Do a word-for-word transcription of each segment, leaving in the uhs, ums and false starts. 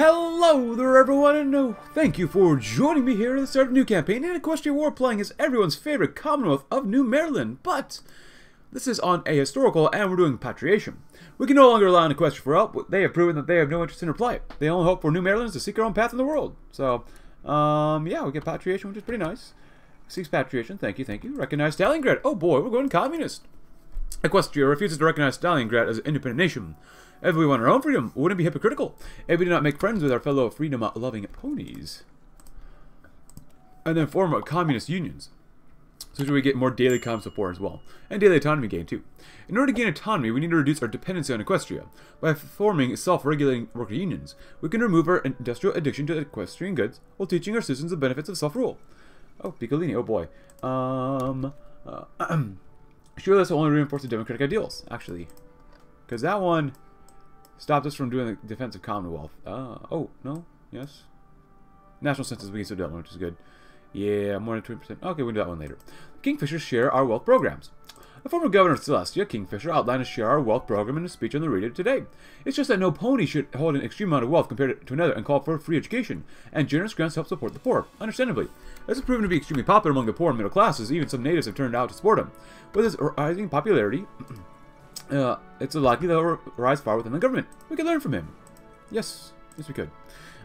Hello there everyone, and no, thank you for joining me here at the start of a new campaign in Equestria War, playing as everyone's favorite Commonwealth of New Mareland, but this is on a historical and we're doing patriation. We can no longer rely on Equestria for help. They have proven that they have no interest in reply. They only hope for New Mareland is to seek their own path in the world. So, um, yeah, we get patriation, which is pretty nice. Seeks patriation, thank you, thank you. Recognize Stalliongrad. Oh boy, we're going communist. Equestria refuses to recognize Stalingrad as an independent nation. If we want our own freedom, wouldn't it be hypocritical if we did not make friends with our fellow freedom-loving ponies? And then form communist unions. So we get more daily comm support as well. And daily autonomy gain too. In order to gain autonomy, we need to reduce our dependency on Equestria. By forming self-regulating worker unions, we can remove our industrial addiction to equestrian goods while teaching our citizens the benefits of self-rule. Oh, Piccolini, oh boy. Um... Uh, sure, this will only reinforce the democratic ideals, actually. Because that one stopped us from doing the defense of Commonwealth. Uh, oh, no? Yes? National census we can still do that one, which is good. Yeah, more than twenty percent. Okay, we'll do that one later. Kingfisher share our wealth programs. The former governor of Celestia, Kingfisher, outlined a share our wealth program in a speech on the radio today. It's just that no pony should hold an extreme amount of wealth compared to another and call for free education, and generous grants help support the poor, understandably. This has proven to be extremely popular among the poor and middle classes, even some natives have turned out to support him. With his rising popularity, uh, it's likely they'll rise far within the government. We can learn from him. Yes, yes we could.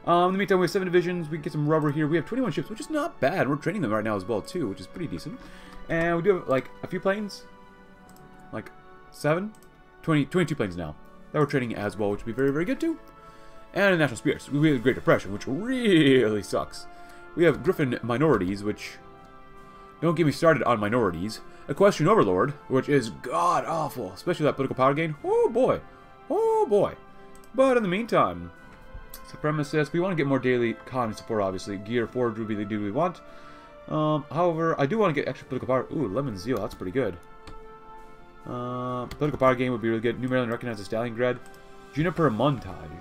Um, in the meantime, we have seven divisions, we can get some rubber here, we have twenty-one ships, which is not bad, we're training them right now as well too, which is pretty decent. And we do have, like, a few planes. Like, seven? twenty, twenty-two planes now. That we're training as well, which would be very, very good too. And a national spirits. We have the Great Depression, which really sucks. We have Griffin Minorities, which... Don't get me started on minorities. Equestrian Overlord, which is god-awful. Especially that political power gain. Oh, boy. Oh, boy. But in the meantime, Supremacists. We want to get more daily common support, obviously. Gear forge would be the dude we want. Um, however, I do want to get extra political power. Ooh, Lemon Zeal. That's pretty good. Uh, political power game would be really good. New Mareland recognizes Stalliongrad. Juniper Montage.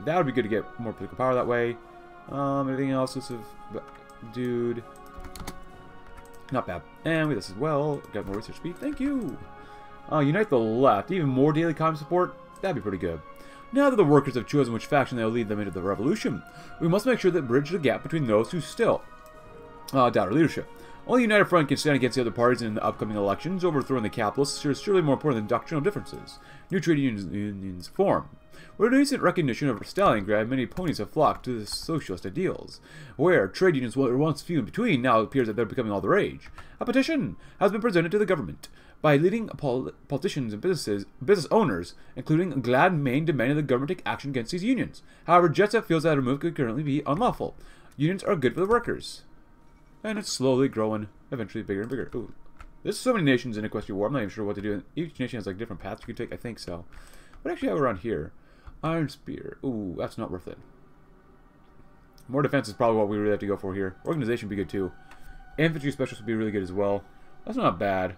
That would be good to get more political power that way. Um, anything else? This is... Dude. Not bad. And with this as well. Got more research speed. Thank you. Uh, unite the left. Even more daily comm support. That'd be pretty good. Now that the workers have chosen which faction they'll lead them into the revolution, we must make sure that bridge the gap between those who still uh, doubt our leadership. Only the United Front can stand against the other parties in the upcoming elections. Overthrowing the capitalists is surely more important than doctrinal differences. New trade unions, unions form. With recent recognition of Stalingrad, many ponies have flocked to the socialist ideals. Where trade unions were once few in between, now it appears that they're becoming all the rage. A petition has been presented to the government by leading politicians and businesses, business owners, including Glad Main, demanding the government take action against these unions. However, Jetsa feels that a move could currently be unlawful. Unions are good for the workers. And it's slowly growing, eventually bigger and bigger. Ooh. There's so many nations in Equestria War, I'm not even sure what to do. Each nation has like different paths you can take, I think so. What actually have around here? Iron Spear. Ooh, that's not worth it. More defense is probably what we really have to go for here. Organization would be good too. Infantry specialists would be really good as well. That's not bad.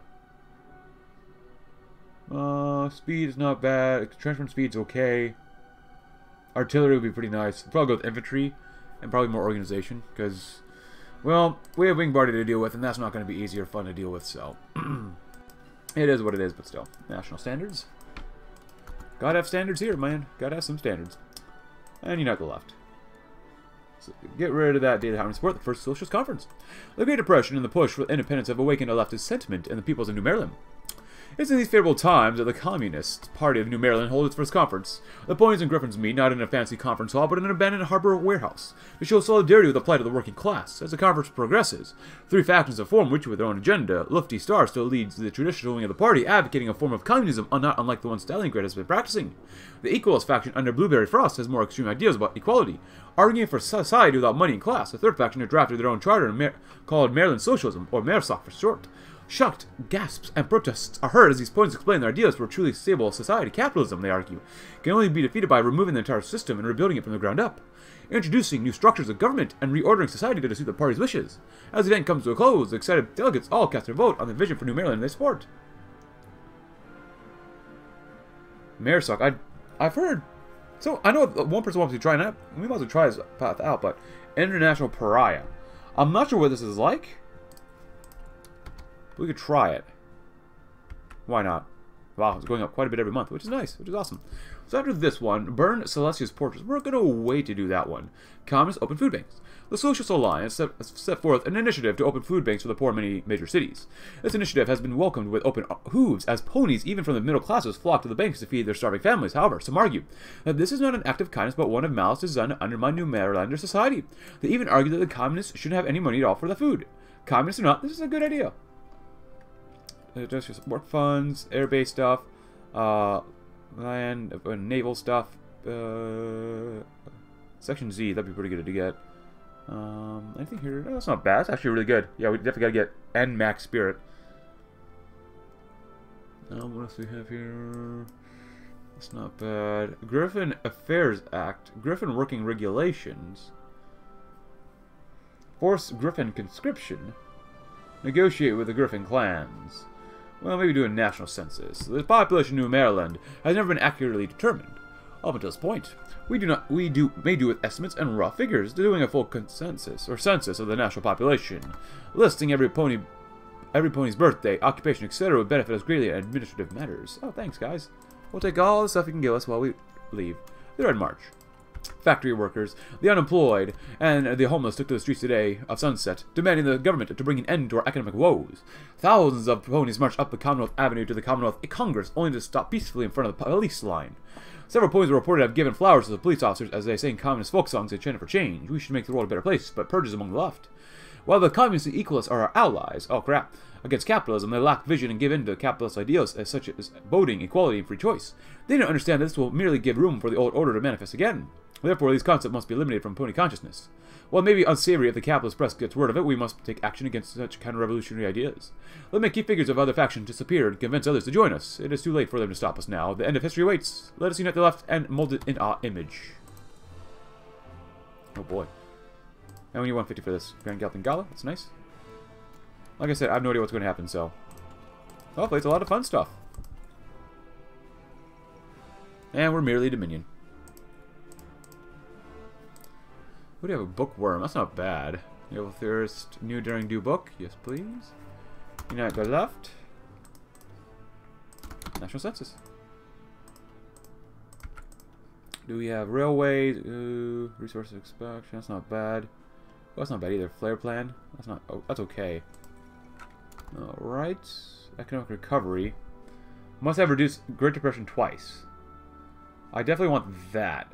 Uh, speed is not bad. Trenchman speed's okay. Artillery would be pretty nice. We'll probably go with infantry and probably more organization because... Well, we have Wing Barty to deal with, and that's not going to be easy or fun to deal with, so... It is what it is, but still. National standards. Gotta have standards here, man. Gotta have some standards. And unite the left. So get rid of that daily harmony support, the first socialist conference. The Great Depression and the push for independence have awakened a leftist sentiment in the peoples of New Mareland. It's in these favorable times that the Communist Party of New Mareland holds its first conference. The ponies and griffins meet not in a fancy conference hall, but in an abandoned harbor warehouse to show solidarity with the plight of the working class. As the conference progresses, three factions have formed, which with their own agenda. Lufty Star still leads the traditional wing of the party, advocating a form of communism not unlike the one Stalingrad has been practicing. The Equalist faction under Blueberry Frost has more extreme ideas about equality, arguing for society without money and class. The third faction had drafted their own charter and Mar called Mareland Socialism, or Maresoc for short. Shocked gasps and protests are heard as these points explain their ideas for a truly stable society. Capitalism, they argue, can only be defeated by removing the entire system and rebuilding it from the ground up, introducing new structures of government and reordering society to suit the party's wishes. As the event comes to a close, the excited delegates all cast their vote on the vision for New Mareland they support. Maresoc, I, I've heard. So I know one person wants to try that. We might as well try this path out, but international pariah. I'm not sure what this is like. We could try it. Why not? Wow, it's going up quite a bit every month, which is nice, which is awesome. So after this one, burn Celestia's portraits. We're going to wait to do that one. Communists open food banks. The Socialist Alliance set, set forth an initiative to open food banks for the poor in many major cities. This initiative has been welcomed with open hooves, as ponies even from the middle classes flock to the banks to feed their starving families. However, some argue that this is not an act of kindness, but one of malice designed to undermine New Marelander society. They even argue that the Communists shouldn't have any money at all for the food. Communists or not, this is a good idea. Industrial support funds, airbase stuff, uh, land, uh, naval stuff, uh, Section Z, that'd be pretty good to get. Um, anything here? Oh, that's not bad. That's actually really good. Yeah, we definitely gotta get N Max Spirit. Um, what else do we have here? That's not bad. Griffin Affairs Act, Griffin Working Regulations, Force Griffin Conscription, negotiate with the Griffin clans. Well, maybe do a national census. The population of New Mareland has never been accurately determined. Up until this point, we do not we do may do with estimates and raw figures, doing a full consensus or census of the national population, listing every pony, every pony's birthday, occupation, et cetera would benefit us greatly in administrative matters. Oh, thanks, guys. We'll take all the stuff you can give us while we leave. They're in March. Factory workers, the unemployed, and the homeless took to the streets today of Sunset, demanding the government to bring an end to our economic woes. Thousands of ponies marched up the Commonwealth Avenue to the Commonwealth Congress, only to stop peacefully in front of the police line. Several ponies were reported to have given flowers to the police officers as they sang communist folk songs and chanted for change. We should make the world a better place, but purges among the left. While the communists and equalists are our allies, oh crap, against capitalism, they lack vision and give in to capitalist ideals as such as voting, equality, and free choice. They don't understand that this will merely give room for the old order to manifest again. Therefore, these concepts must be eliminated from pony consciousness. While it may be unsavory if the capitalist press gets word of it, we must take action against such counter-revolutionary ideas. Let make key figures of other factions disappear and convince others to join us. It is too late for them to stop us now. The end of history waits. Let us unite the left and mold it in our image. Oh boy. And we need one fifty for this. Grand Galpin Gala. That's nice. Like I said, I have no idea what's going to happen, so... hopefully it's a lot of fun stuff. And we're merely Dominion. We do have a bookworm. That's not bad. Naval Theorist, new Daring Do book. Yes, please. Unite the left. National Census. Do we have railways? Ooh, resources extraction. That's not bad. Well, that's not bad either. Flare plan. That's not. Oh, that's okay. All right. Economic recovery. Must have reduced Great Depression twice. I definitely want that.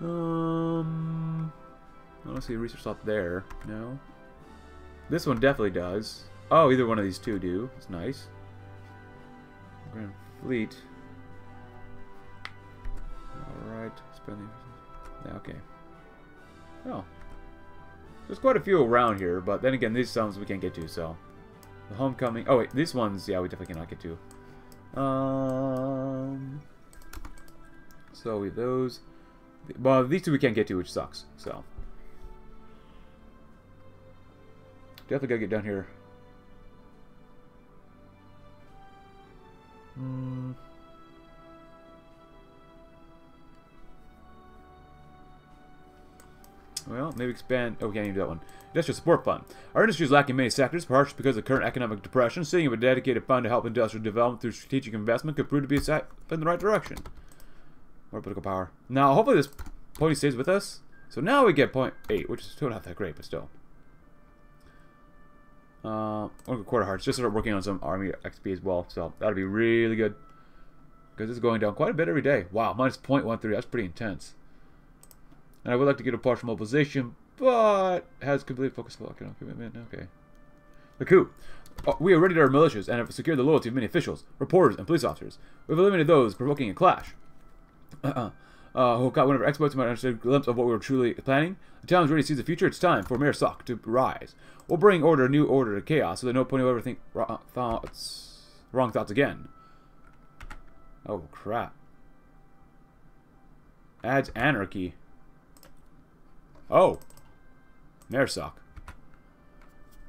Um, I don't see a research slot there. No. This one definitely does. Oh, either one of these two do. It's nice. Grand Fleet. Alright. Spending. Yeah, okay. Oh. There's quite a few around here, but then again, these sums we can't get to, so. The Homecoming. Oh, wait. These ones, yeah, we definitely cannot get to. Um. So, we have those. Well, these two we can't get to, which sucks. So definitely gotta get down here. Mm. Well, maybe expand. Oh, we can't even do that one. Industrial support fund. Our industry is lacking many sectors, perhaps because of the current economic depression. Setting up a dedicated fund to help industrial development through strategic investment could prove to be a step in the right direction. More political power. Now, hopefully this pony stays with us. So now we get point eight, which is still not that great, but still. Uh, Quarter Hearts. Just started working on some army X P as well, so that'll be really good. Because it's going down quite a bit every day. Wow, minus point one three. That's pretty intense. And I would like to get a partial mobilization, but has complete focus on economic commitment. Okay. The coup. Oh, we have readied our militias and have secured the loyalty of many officials, reporters, and police officers. We've eliminated those provoking a clash. Uh-uh. Uh, who got one of our exploits might understand a glimpse of what we were truly planning. The town's ready to see the future. It's time for Maresoc to rise. We'll bring order, new order to chaos, so that no pony will ever think wrong thoughts, wrong thoughts again. Oh, crap. Adds anarchy. Oh. Maresoc.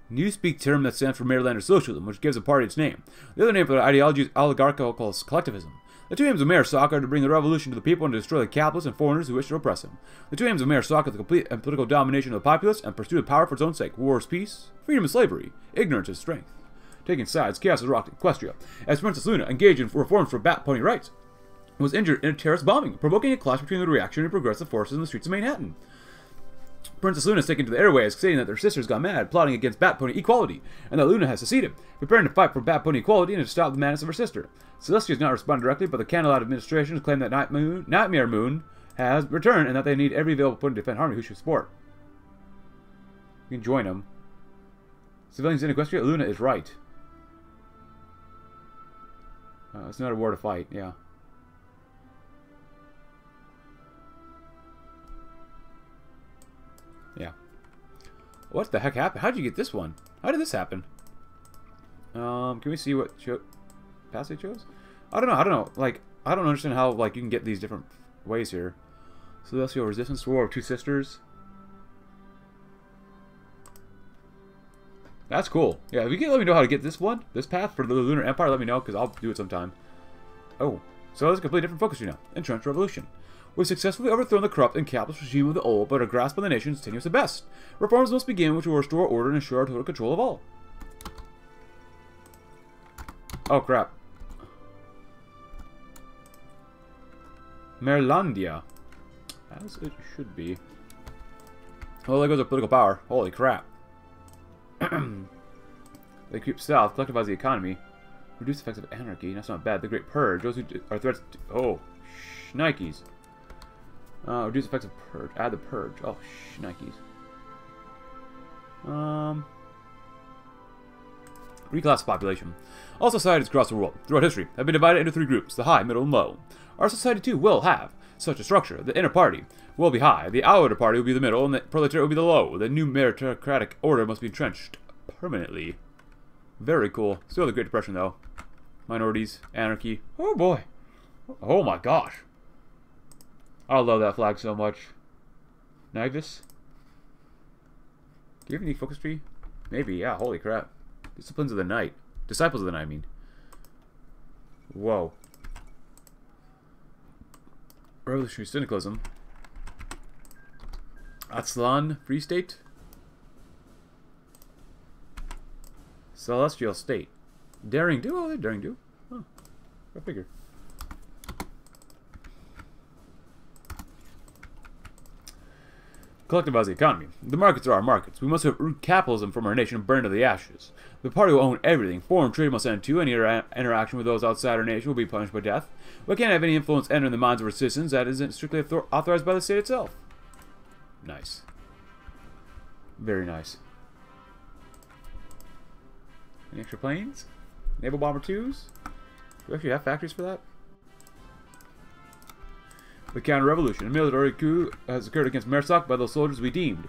Newspeak term that stands for Marelander Socialism, which gives a party its name. The other name for the ideology is oligarchical collectivism. The two aims of Maresoc are to bring the revolution to the people and to destroy the capitalists and foreigners who wish to oppress him. The two aims of Maresoc are the complete and political domination of the populace and pursuit of power for its own sake. War is peace, freedom is slavery, ignorance is strength. Taking sides, chaos has rocked Equestria, as Princess Luna engaged in reforms for Bat Pony rights was injured in a terrorist bombing, provoking a clash between the reactionary and progressive forces in the streets of Manhattan. Princess Luna is taken to the airways, stating that their sisters got mad, plotting against Bat Pony equality, and that Luna has seceded, preparing to fight for Bat Pony equality and to stop the madness of her sister. Celestia has not responded directly, but the Canterlot administration claimed that Night Moon, Nightmare Moon has returned and that they need every available point to defend Harmony who should support. You can join them. Civilians in Equestria, Luna is right. Uh, it's not a war to fight, yeah. Yeah. What the heck happened? How did you get this one? How did this happen? Um, can we see what path they chose? I don't know. I don't know. Like, I don't understand how, like, you can get these different ways here. So that's your resistance to war of two sisters. That's cool. Yeah, if you can let me know how to get this one, this path for the Lunar Empire, let me know, because I'll do it sometime. Oh. So that's a completely different focus, you know. Entrenched Revolution. We've successfully overthrown the corrupt and capitalist regime of the old, but our grasp on the nation continues to best. Reforms must begin, which will restore order and ensure our total control of all. Oh, crap. Marelandia. As it should be. Oh, there goes our political power. Holy crap. They creep south, collectivize the economy. Reduce the effects of anarchy. That's not bad. The Great Purge. Those who are threats to... Oh, shnikes. Uh, reduce effects of purge. Add the purge. Oh, shnikes. Um, reclass population. All societies across the world, throughout history, have been divided into three groups: the high, middle, and low. Our society too will have such a structure. The inner party will be high, the outer party will be the middle, and the proletariat will be the low. The new meritocratic order must be entrenched permanently. Very cool. Still the Great Depression though. Minorities, anarchy. Oh boy. Oh my gosh. I love that flag so much. Nivis? Do you have any focus tree? Maybe, yeah, holy crap. Disciplines of the Night. Disciples of the Night, I mean. Whoa. Revolutionary Syndicalism. Atlan, Free State. Celestial State. Daring Do? Oh, Daring Do. Huh. Go figure. Collectivize the economy. The markets are our markets. We must have root capitalism from our nation and burn to the ashes. The party will own everything. Foreign trade must end too. Any interaction with those outside our nation will be punished by death. We can't have any influence enter in the minds of our citizens that isn't strictly author authorized by the state itself. Nice. Very nice. Any extra planes? Naval Bomber twos? Do we actually have factories for that? The counter-revolution. A military coup has occurred against Maresoc by those soldiers we deemed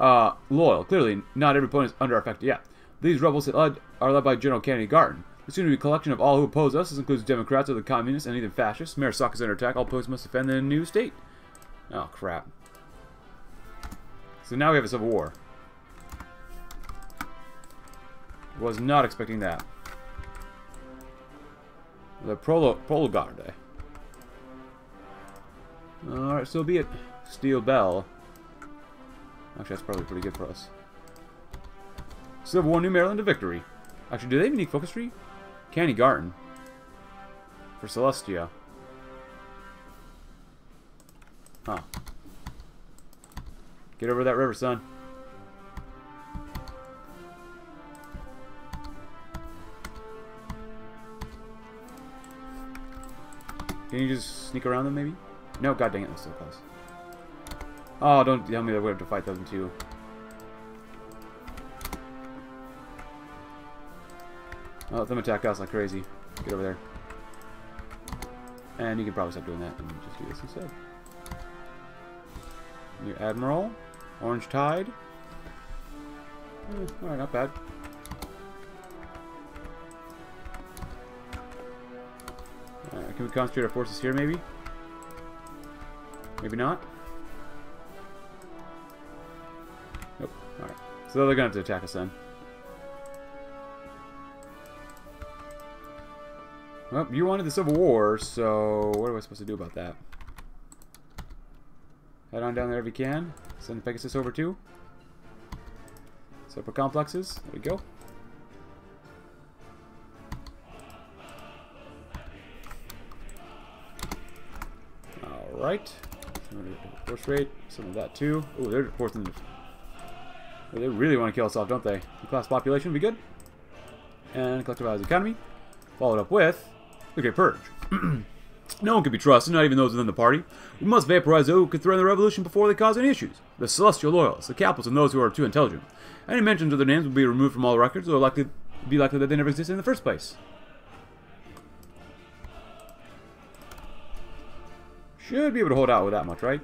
uh, loyal. Clearly, not every point is under our effect yet. These rebels are led, are led by General Kennedy Garden. This soon to be a collection of all who oppose us. This includes Democrats or the Communists and even Fascists. Maresoc is under attack. All posts must defend the new state. Oh, crap. So now we have a civil war. Was not expecting that. The Prolo Prologarde. Alright, so be it. Steel Bell. Actually, that's probably pretty good for us. Civil War, New Mareland, a victory. Actually, do they even need focus tree? Candy Garden. For Celestia. Huh. Get over that river, son. Can you just sneak around them, maybe? No, god dang it, that's so close. Oh, don't tell me that we have to fight them too. Oh, let them attack us like crazy. Get over there. And you can probably stop doing that and just do this instead. New Admiral. Orange Tide. Eh, alright, not bad. Alright, can we concentrate our forces here maybe? Maybe not. Nope. Alright. So they're gonna have to attack us then. Well, you wanted the Civil War, so what am I supposed to do about that? Head on down there if you can. Send Pegasus over too. Separate complexes. There we go. Alright. Horse rate. Some of that too. Oh, they're forcing them. They really want to kill us off, don't they? The class population would be good. And collectivized economy. Followed up with the Great Purge. No one can be trusted, not even those within the party. We must vaporize those who could threaten the revolution before they cause any issues. The Celestial Loyalists, the Capitals, and those who are too intelligent. Any mentions of their names will be removed from all records, or likely be likely that they never existed in the first place. Should be able to hold out with that much, right?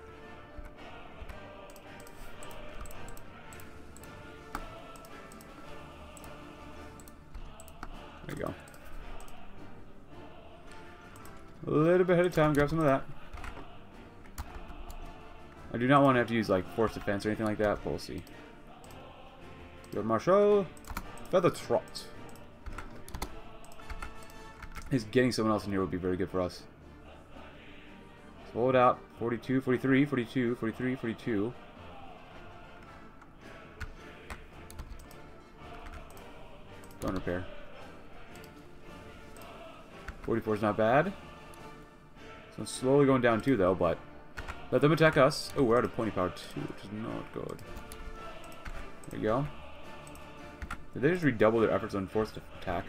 There you go. A little bit ahead of time, grab some of that. I do not want to have to use like force defense or anything like that, but we'll see. Good Marshal. Feather Trot. Just getting someone else in here would be very good for us. So hold out. forty-two, forty-three, forty-two, forty-three, forty-two. Don't repair. forty-four is not bad. So it's slowly going down too, though, but let them attack us. Oh, we're out of pointy power too, which is not good. There we go. Did they just redouble their efforts on forced attack?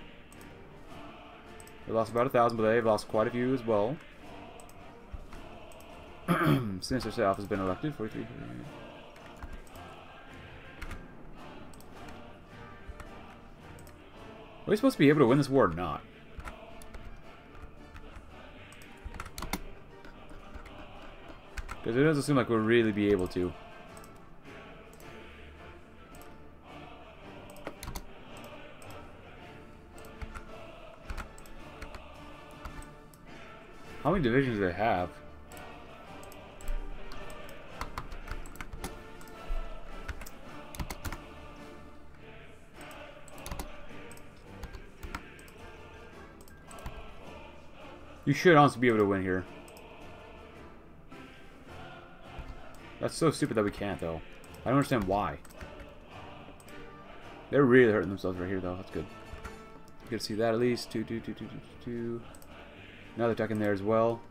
They lost about a thousand, but they've lost quite a few as well. Sinister Staff has been elected. forty-three. Are we supposed to be able to win this war or not? Because it doesn't seem like we'll really be able to. How many divisions do they have? You should honestly be able to win here. That's so stupid that we can't, though. I don't understand why. They're really hurting themselves right here, though. That's good. Good to see that at least. Two, two, two, two, two, two. Now they're attacking there as well.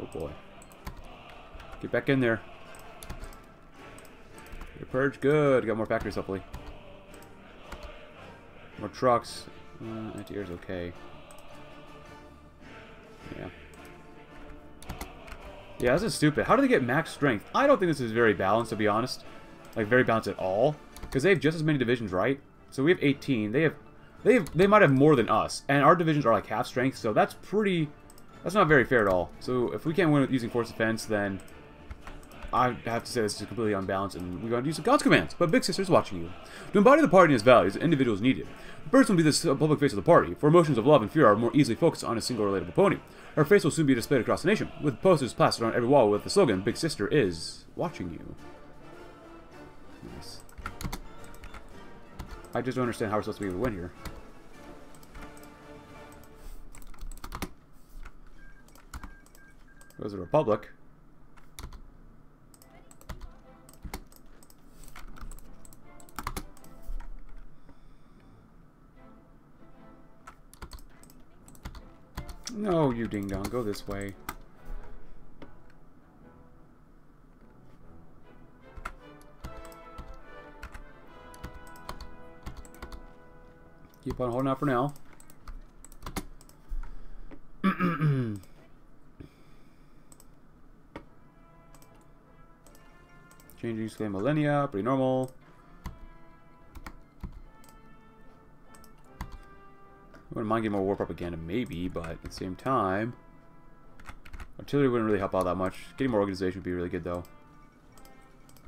Oh boy. Get back in there. Your purge, good. Got more factories, hopefully. More trucks. Uh, Anti-air's okay. Yeah. Yeah, this is stupid. How do they get max strength? I don't think this is very balanced, to be honest. Like, very balanced at all. Because they have just as many divisions, right? So we have eighteen. They have, they have, they might have more than us. And our divisions are like half strength, so that's pretty... That's not very fair at all. So if we can't win with using force defense, then... I have to say this is completely unbalanced, and we're going to use God's commands. But Big Sister's watching you. To embody the party and its values, an individual is needed. The person will be the public face of the party, for emotions of love and fear are more easily focused on a single relatable pony. Her face will soon be displayed across the nation, with posters plastered on every wall with the slogan, Big Sister is watching you. Nice. I just don't understand how we're supposed to be able to win here. It was a republic. No, you ding-dong. Go this way. Keep on holding out for now. Changing scale millennia. Pretty normal. Wouldn't mind getting more war propaganda, maybe, but at the same time, artillery wouldn't really help out that much. Getting more organization would be really good, though.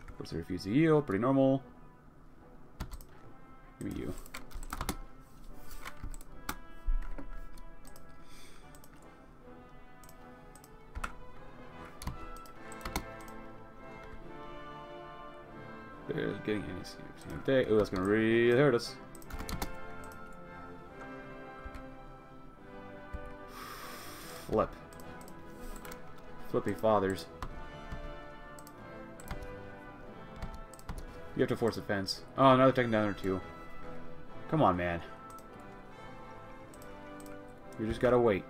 Of course, they refuse to yield. Pretty normal. Give me you. Barely getting any same day. Oh, that's gonna really hurt us. flip. Flippy fathers. You have to force a fence. Oh, another taking down there too. Come on, man. You just gotta wait.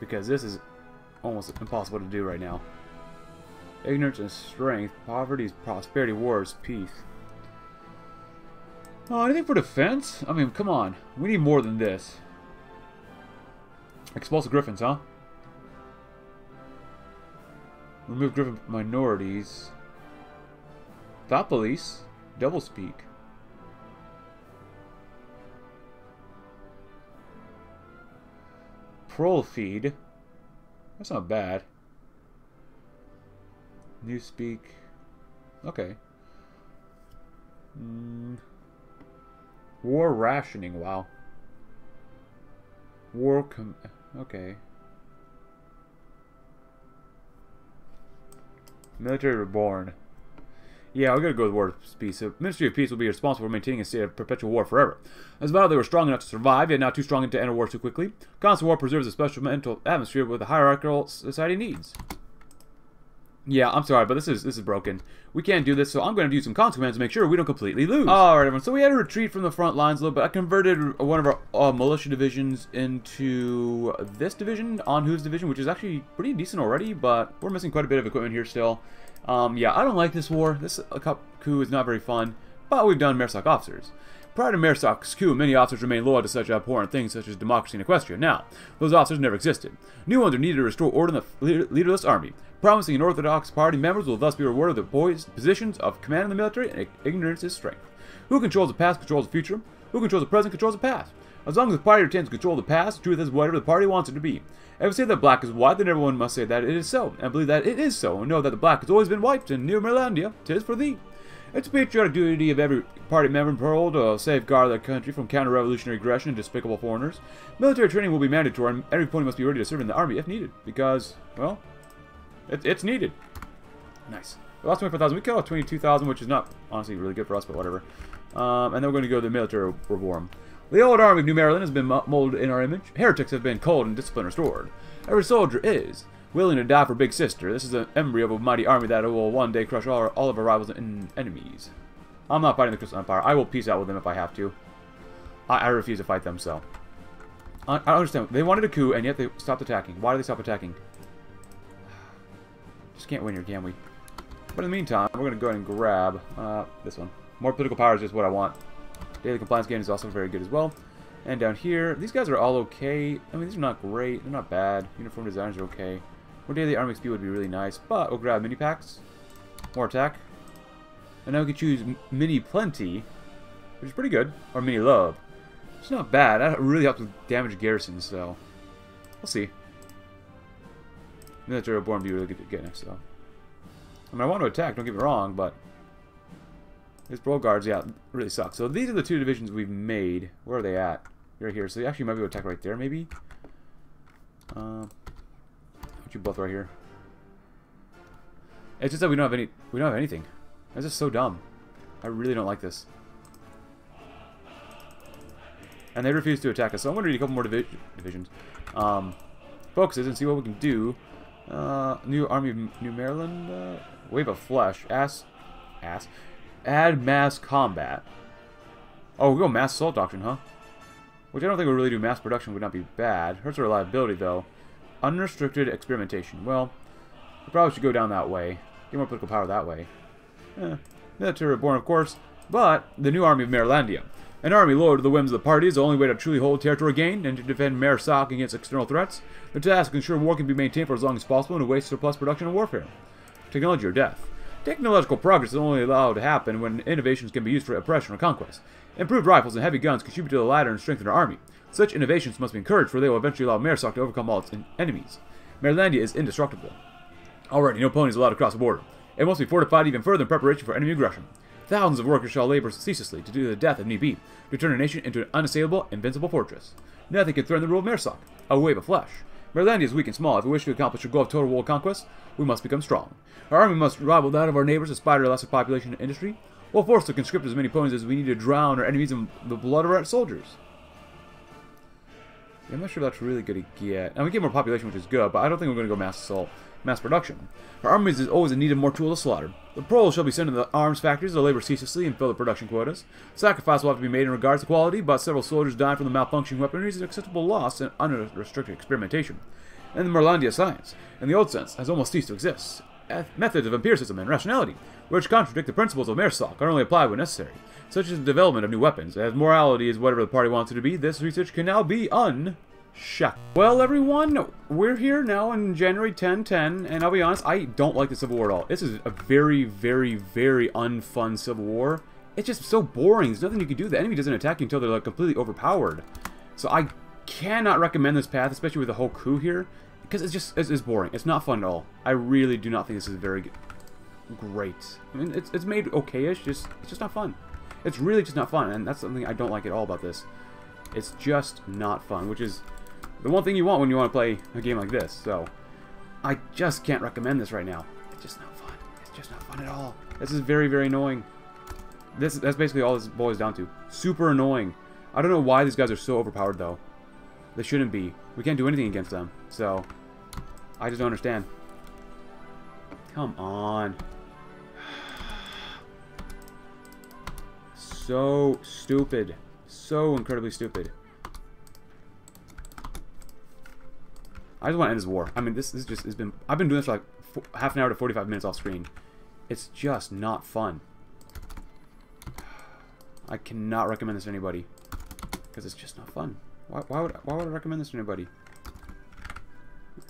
Because this is almost impossible to do right now. Ignorance is strength, poverty is prosperity, war is peace. Oh, anything for defense? I mean, come on. We need more than this. Expulse the Griffins, huh? Remove Griffin Minorities. Thought Police. Double Speak. Prol Feed. That's not bad. New Speak. Okay. Mm. War rationing. Wow. War com. Okay. Military Reborn. Yeah, we're gonna go with War of Peace. The Ministry of Peace will be responsible for maintaining a state of perpetual war forever. As a battle, they were strong enough to survive, yet not too strong to enter war too quickly. Constant war preserves a special mental atmosphere that the hierarchical society needs. Yeah, I'm sorry, but this is this is broken. We can't do this, so I'm going to do some consequences to make sure we don't completely lose. All right, everyone. So we had to retreat from the front lines a little bit. I converted one of our uh, militia divisions into this division, Anhu's division, which is actually pretty decent already, but we're missing quite a bit of equipment here still. Um, yeah, I don't like this war. This uh, coup is not very fun, but we've done Maresoc officers. Prior to Maresoc's coup, many officers remained loyal to such abhorrent things such as democracy and Equestria. Now, those officers never existed. New ones are needed to restore order in the leader leaderless army. Promising and orthodox party members will thus be rewarded with the poised positions of command in the military, and ignorance is strength. Who controls the past controls the future. Who controls the present controls the past. As long as the party retains control of the past, truth is whatever the party wants it to be. If we say that black is white, then everyone must say that it is so, and believe that it is so, and know that the black has always been white, and New Marelandia, 'tis for thee. It's a patriotic duty of every party member in parole to safeguard their country from counter-revolutionary aggression and despicable foreigners. Military training will be mandatory, and every pony must be ready to serve in the army if needed, because, well, it, it's needed. Nice. We lost twenty-four thousand. We killed off twenty-two thousand, which is not, honestly, really good for us, but whatever. Um, and then we're going to go to the military reform. The old army of New Maryland has been molded in our image. Heretics have been cold and discipline restored. Every soldier is willing to die for Big Sister. This is an embryo of a mighty army that will one day crush all, our, all of our rivals and enemies. I'm not fighting the Crystal Empire. I will peace out with them if I have to. I, I refuse to fight them, so. I, I don't understand. They wanted a coup, and yet they stopped attacking. Why did they stop attacking? Just can't win here, can we? But in the meantime, we're going to go ahead and grab uh, this one. More political power is just what I want. Daily compliance gain is also very good as well. And down here, these guys are all okay. I mean, these are not great. They're not bad. Uniform designs are okay. More daily army X P would be really nice. But we'll grab mini packs. More attack. And now we can choose mini plenty, which is pretty good. Or mini love. It's not bad. That really helps with damage garrisons, so. We'll see. Military Reborn would be really good to get next, though. I mean, I want to attack, don't get me wrong, but. His Brawl Guards, yeah, really sucks. So these are the two divisions we've made. Where are they at? Right here. So they actually might be able to attack right there, maybe. Uh, put you both right here. It's just that we don't have any. We don't have anything. That's just so dumb. I really don't like this. And they refuse to attack us. So I'm gonna read a couple more divi divisions, um, focuses, and see what we can do. Uh, new Army of New Maryland. Uh, Wave of Flesh. Ass. Ass. Add mass combat. Oh, we go mass assault doctrine, huh? Which I don't think we really do. Mass production would not be bad. Hurts our reliability, though. Unrestricted experimentation. Well, we probably should go down that way. Get more political power that way. Eh. Military Reborn, of course. But the new army of Marelandia. An army loyal to the whims of the party is the only way to truly hold territory gained and to defend Maresoc against external threats. The task is to ensure war can be maintained for as long as possible and to waste surplus production in warfare. Technology or death. Technological progress is only allowed to happen when innovations can be used for oppression or conquest. Improved rifles and heavy guns contribute to the latter and strengthen our army. Such innovations must be encouraged, for they will eventually allow Maresoc to overcome all its enemies. Marelandia is indestructible. Already, no ponies allowed to cross the border. It must be fortified even further in preparation for enemy aggression. Thousands of workers shall labor ceaselessly to do the death of need be, to turn a nation into an unassailable, invincible fortress. Nothing can threaten the rule of Maresoc. A wave of flesh. Marelandia is weak and small. If we wish to accomplish a goal of total world conquest, we must become strong. Our army must rival that of our neighbors, aspire to a lesser population and industry. We'll force to conscript as many ponies as we need to drown our enemies in the blood of our soldiers. I'm not sure that's really good to get. And we get more population, which is good, but I don't think we're going to go mass assault, mass production. Our armies is always in need of more tools to slaughter. The proles shall be sent to the arms factories to labor ceaselessly and fill the production quotas. Sacrifice will have to be made in regards to quality, but several soldiers died from the malfunctioning weaponry is an acceptable loss and unrestricted experimentation. And the Marelandia science, in the old sense, has almost ceased to exist. Methods of empiricism and rationality, which contradict the principles of Maresoc, are only applied when necessary, such as the development of new weapons. As morality is whatever the party wants it to be, this research can now be unshacked. Well, everyone, we're here now in January ten ten, and I'll be honest, I don't like the Civil War at all. This is a very, very, very unfun Civil War. It's just so boring. There's nothing you can do. The enemy doesn't attack you until they're like completely overpowered. So I cannot recommend this path, especially with the whole coup here. Because it's just, it's, it's boring. It's not fun at all. I really do not think this is very great. I mean, it's, it's made okay-ish, just, it's just not fun. It's really just not fun, and that's something I don't like at all about this. It's just not fun, which is the one thing you want when you want to play a game like this, so I just can't recommend this right now. It's just not fun. It's just not fun at all. This is very, very annoying. This, that's basically all this boils down to. Super annoying. I don't know why these guys are so overpowered, though. They shouldn't be. We can't do anything against them, so I just don't understand. Come on. So stupid. So incredibly stupid. I just want to end this war. I mean, this, this just has been... I've been doing this for like four, half an hour to forty-five minutes off screen. It's just not fun. I cannot recommend this to anybody. Because it's just not fun. Why, why, would, why would I recommend this to anybody?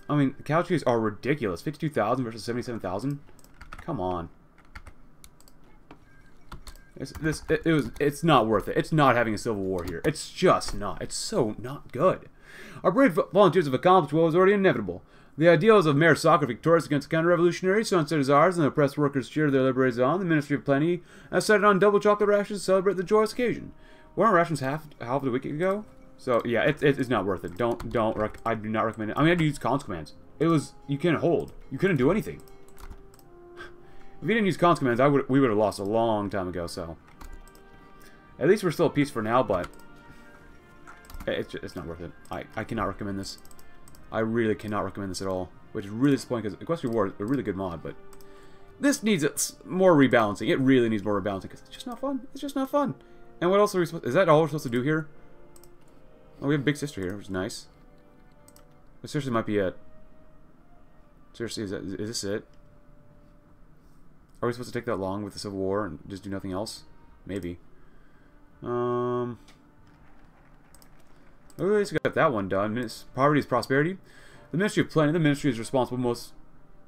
I mean, the cow trees are ridiculous. fifty-two thousand versus seventy-seven thousand? Come on. It's, this, it, it was, it's not worth it. It's not having a civil war here. It's just not. It's so not good. Our brave volunteers have accomplished what was already inevitable. The ideals of Maresoc are victorious against counter-revolutionary. Sunset is ours, and the oppressed workers cheer their liberators on. The Ministry of Plenty has set on double chocolate rations to celebrate the joyous occasion. Weren't rations half, half a week ago? So yeah, it's it, it's not worth it. Don't don't. Rec I do not recommend it. I mean, I do use cons commands. It was you can't hold. You couldn't do anything. If you didn't use cons commands, I would we would have lost a long time ago. So at least we're still at peace for now. But it's it's not worth it. I I cannot recommend this. I really cannot recommend this at all. Which is really disappointing because Equestria War is a really good mod, but this needs more rebalancing. It really needs more rebalancing because it's just not fun. It's just not fun. And what else are we supposed? Is that all we're supposed to do here? Oh, we have Big Sister here, which is nice. But seriously, might be it. Seriously, is, that, is this it? Are we supposed to take that long with the Civil War and just do nothing else? Maybe. Um. At least we got that one done. Poverty is prosperity. The Ministry of Plenty. The Ministry is responsible most,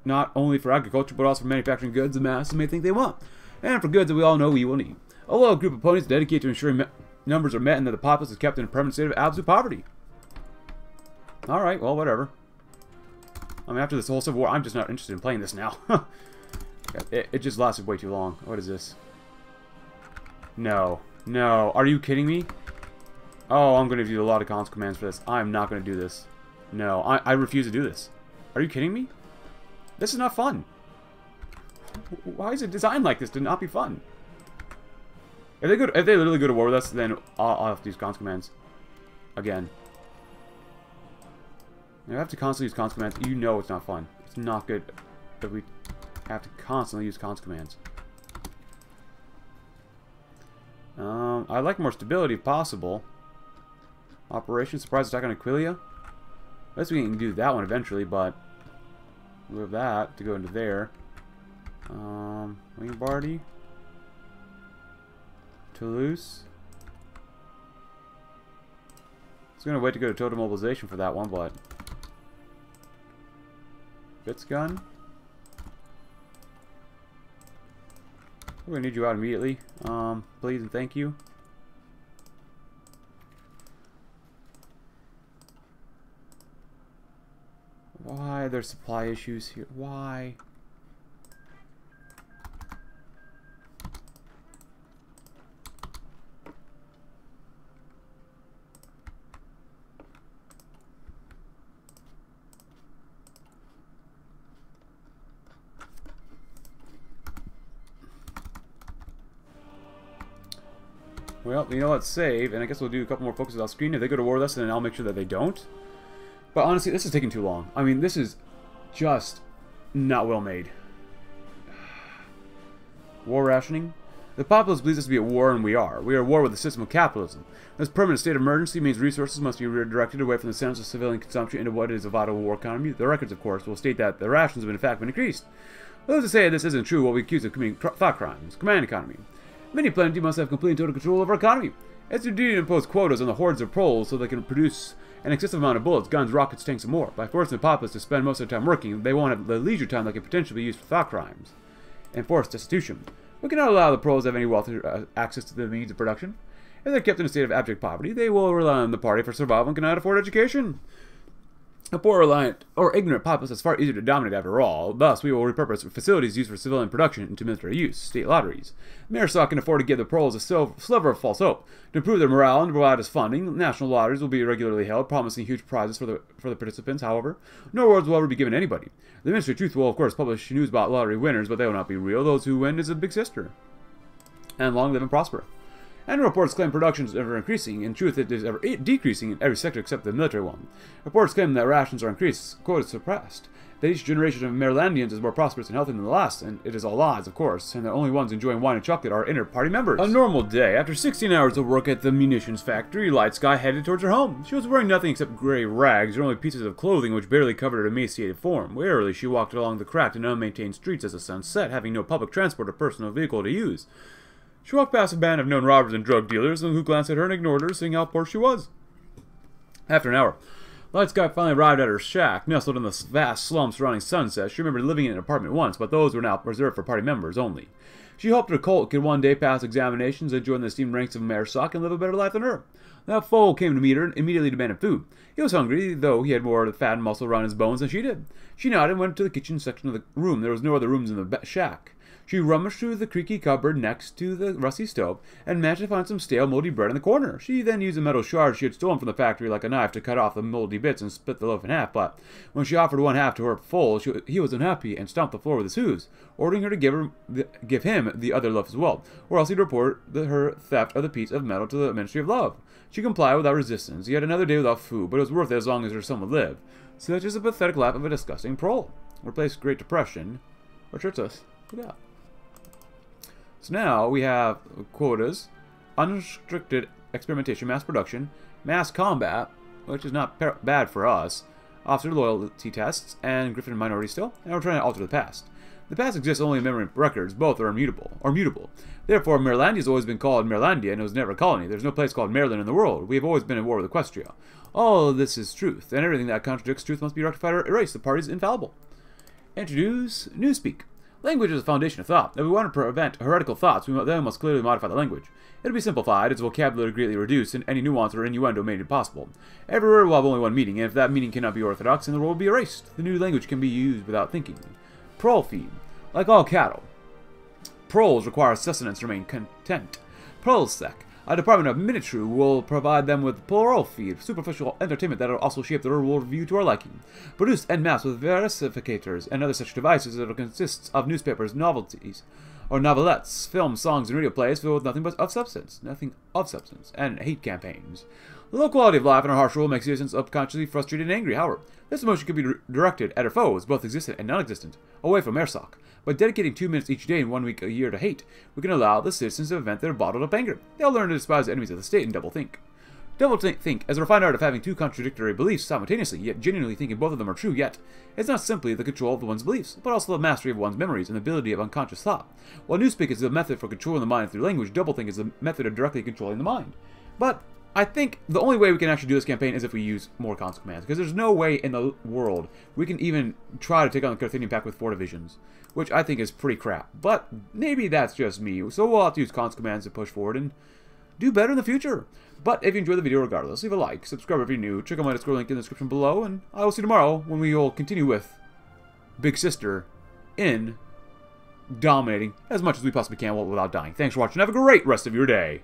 not only for agriculture, but also for manufacturing goods the masses may think they want, and for goods that we all know we will need. A loyal group of ponies dedicated to ensuring numbers are met and that the populace is kept in a permanent state of absolute poverty. Alright, well, whatever. I mean, after this whole Civil War, I'm just not interested in playing this now. it, it just lasted way too long. What is this? No. No. Are you kidding me? Oh, I'm going to do a lot of cons commands for this. I'm not going to do this. No, I, I refuse to do this. Are you kidding me? This is not fun. Why is it designed like this to not be fun? If they, go to, if they literally go to war with us, then I'll, I'll have to use cons commands. Again. If I have to constantly use cons commands, you know it's not fun. It's not good that we have to constantly use cons commands. Um, I'd like more stability if possible. Operation Surprise Attack on Aquilia. I guess we can do that one eventually, but... move that to go into there. Um, Wing Barty. Toulouse. I was going to wait to go to total mobilization for that one, but... Fitzgun. We're going to need you out immediately. Um, please and thank you. Why are there supply issues here? Why? Well, you know, let's save, and I guess we'll do a couple more focuses off screen. If they go to war with us, then I'll make sure that they don't. But honestly, this is taking too long. I mean, this is just not well made. War rationing? The populace believes us to be at war, and we are. We are at war with the system of capitalism. This permanent state of emergency means resources must be redirected away from the centers of civilian consumption into what is a vital war economy. The records, of course, will state that the rations have in fact been increased. Those who say this isn't true will be accused of committing thought crimes. Command economy. Many plenty must have complete and total control of our economy. It's their duty to impose quotas on the hordes of proles so they can produce an excessive amount of bullets, guns, rockets, tanks, and more. By forcing the populace to spend most of their time working, they won't have the leisure time that could potentially be used for thought crimes. Enforced destitution. We cannot allow the proles to have any wealth or uh, access to the means of production. If they're kept in a state of abject poverty, they will rely on the party for survival and cannot afford education. A poor, reliant, or ignorant populace is far easier to dominate after all. Thus, we will repurpose facilities used for civilian production into military use, state lotteries. Maresoc can afford to give the proles a sliver of false hope. To improve their morale and provide us funding, national lotteries will be regularly held, promising huge prizes for the for the participants, however. No awards will ever be given to anybody. The Ministry of Truth will, of course, publish news about lottery winners, but they will not be real. Those who win is a big sister. And long live and prosper. Annual reports claim production is ever increasing. In truth, it is ever decreasing in every sector except the military one. Reports claim that rations are increased, quotas suppressed, that each generation of Marelandians is more prosperous and healthy than the last, and it is all lies, of course, and the only ones enjoying wine and chocolate are inner party members. A normal day. After sixteen hours of work at the munitions factory, Light Sky headed towards her home. She was wearing nothing except gray rags, or only pieces of clothing which barely covered her emaciated form. Wearily, she walked along the cracked and unmaintained streets as the sun set, having no public transport or personal vehicle to use. She walked past a band of known robbers and drug dealers, who glanced at her and ignored her, seeing how poor she was. After an hour, Light Sky finally arrived at her shack, nestled in the vast slums surrounding Sunset. She remembered living in an apartment once, but those were now reserved for party members only. She hoped her colt could one day pass examinations and join the esteemed ranks of Maresoc and live a better life than her. That foal came to meet her and immediately demanded food. He was hungry, though he had more fat and muscle around his bones than she did. She nodded and went to the kitchen section of the room. There was no other rooms in the shack. She rummaged through the creaky cupboard next to the rusty stove and managed to find some stale, moldy bread in the corner. She then used a metal shard she had stolen from the factory like a knife to cut off the moldy bits and split the loaf in half, but when she offered one half to her foal, she, he was unhappy and stomped the floor with his hooves, ordering her to give, her, the, give him the other loaf as well, or else he'd report the, her theft of the piece of metal to the Ministry of Love. She complied without resistance. Yet another day without food, but it was worth it as long as her son would live. Such is the pathetic life of a disgusting prole. Replace Great Depression, or Churchus. Good out. So now we have quotas, unrestricted experimentation, mass production, mass combat, which is not bad for us, officer loyalty tests, and Griffin Minorities still, and we're trying to alter the past. The past exists only in memory records, both are immutable. Are mutable. Therefore, Marelandia has always been called Marelandia and it was never a colony. There's no place called Maryland in the world. We have always been at war with Equestria. All of this is truth, and everything that contradicts truth must be rectified or erased. The party is infallible. Introduce Newspeak. Language is the foundation of thought. If we want to prevent heretical thoughts, we then must clearly modify the language. It'll be simplified, its vocabulary greatly reduced, and any nuance or innuendo made impossible. Every word will have only one meaning, and if that meaning cannot be orthodox, then the word will be erased. The new language can be used without thinking. Prole feed. Like all cattle, proles require sustenance to remain content. Prolsec, a department of ministry, will provide them with prole feed, superficial entertainment that will also shape their worldview to our liking. Produced en masse with versificators and other such devices that consists of newspapers, novelties, or novelettes, films, songs, and radio plays filled with nothing but of substance, nothing of substance, and hate campaigns. The low quality of life in our harsh world makes citizens subconsciously frustrated and angry. However, this emotion can be directed at our foes, both existent and non-existent, away from Maresoc. By dedicating two minutes each day and one week a year to hate, we can allow the citizens to vent their bottled-up anger. They'll learn to despise the enemies of the state and double-think. Double-think is a refined art of having two contradictory beliefs simultaneously, yet genuinely thinking both of them are true, yet it's not simply the control of one's beliefs, but also the mastery of one's memories and the ability of unconscious thought. While Newspeak is the method for controlling the mind through language, double-think is the method of directly controlling the mind. But I think the only way we can actually do this campaign is if we use more console commands, because there's no way in the world we can even try to take on the Carthaginian Pact with four divisions, which I think is pretty crap. But maybe that's just me, so we'll have to use console commands to push forward and do better in the future. But if you enjoyed the video regardless, leave a like, subscribe if you're new, check out my Discord link in the description below, and I will see you tomorrow when we will continue with Big Sister in dominating as much as we possibly can without dying. Thanks for watching, have a great rest of your day.